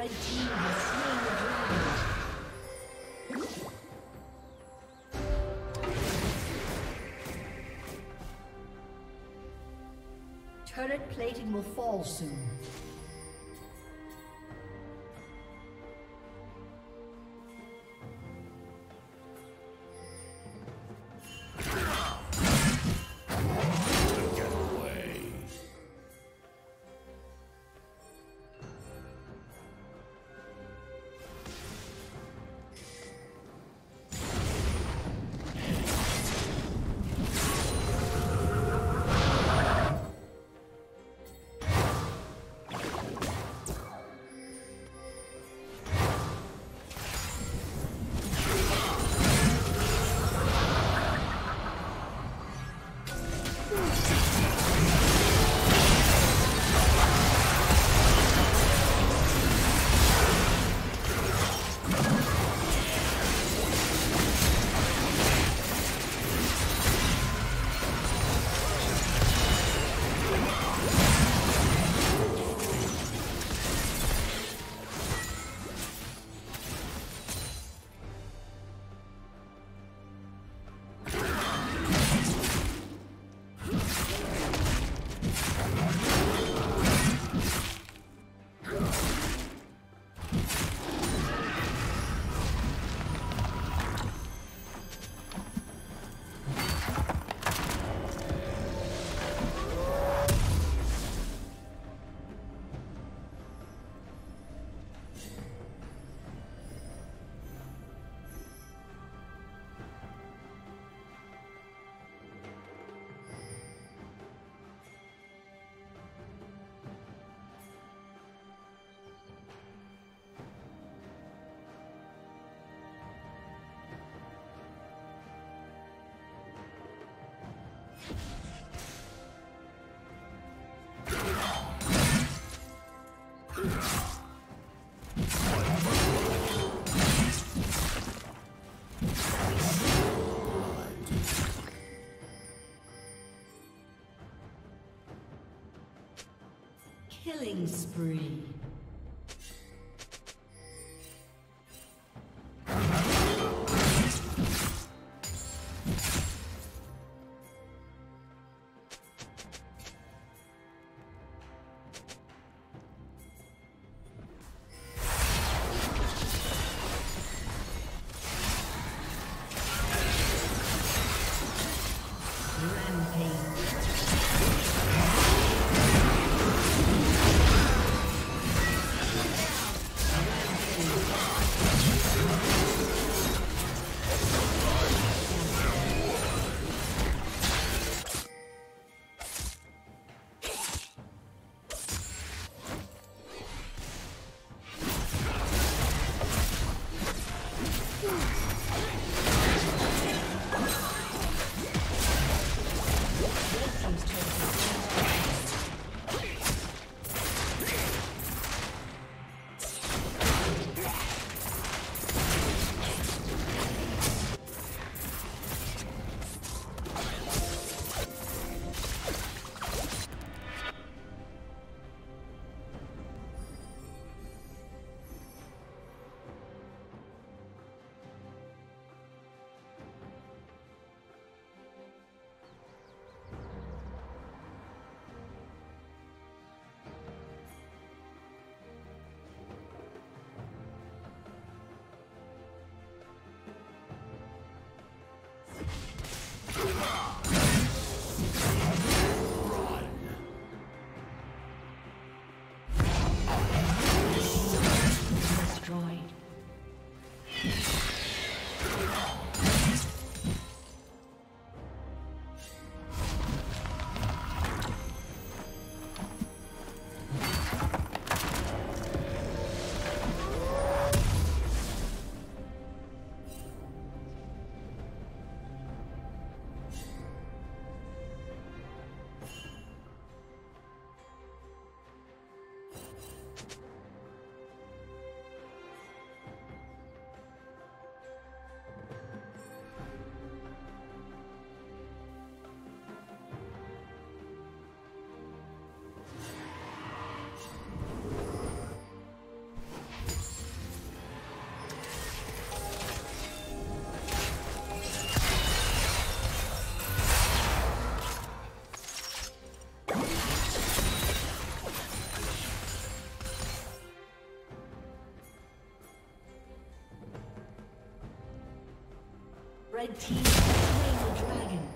Red team has slain the dragon. Turret plating will fall soon. Killing spree. Rampage. Red team has slain the dragon.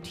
Blue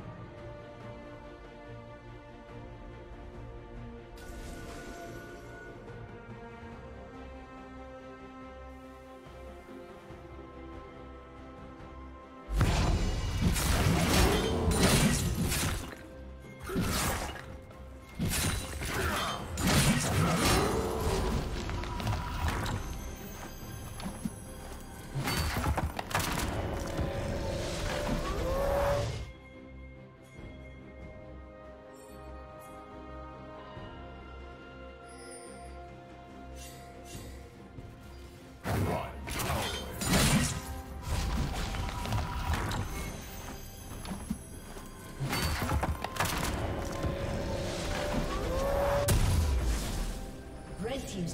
Team's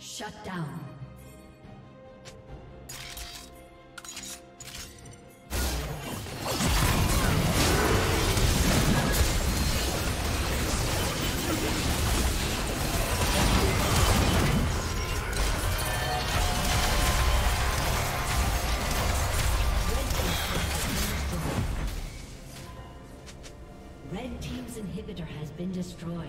Shut down. Red team's inhibitor has been destroyed.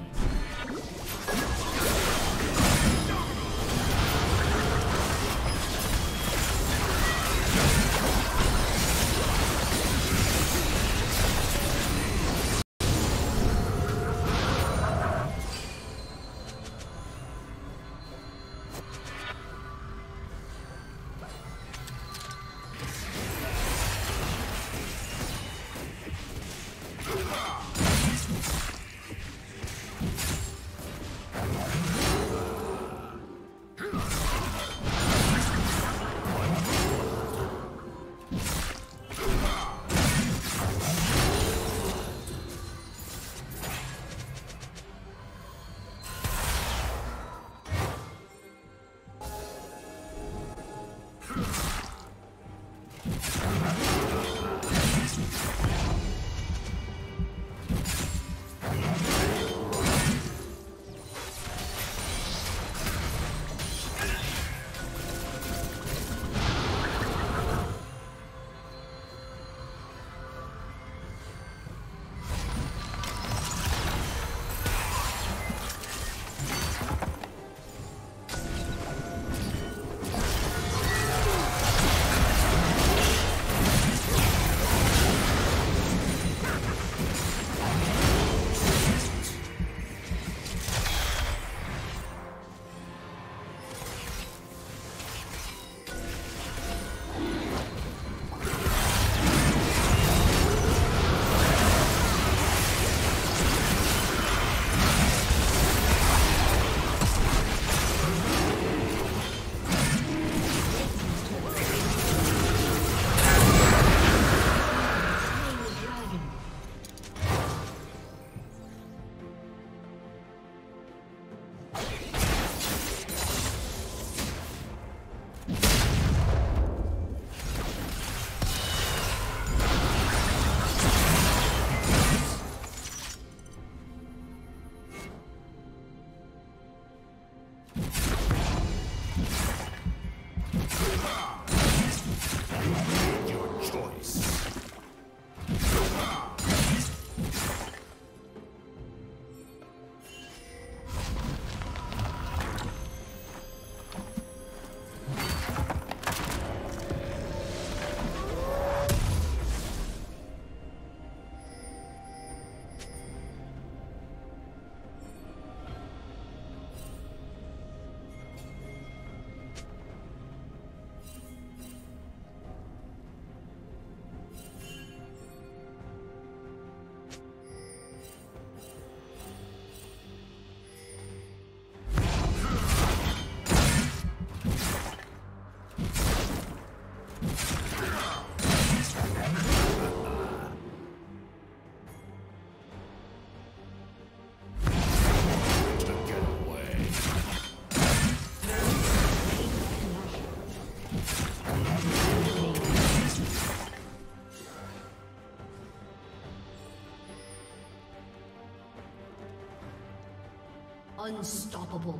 Unstoppable.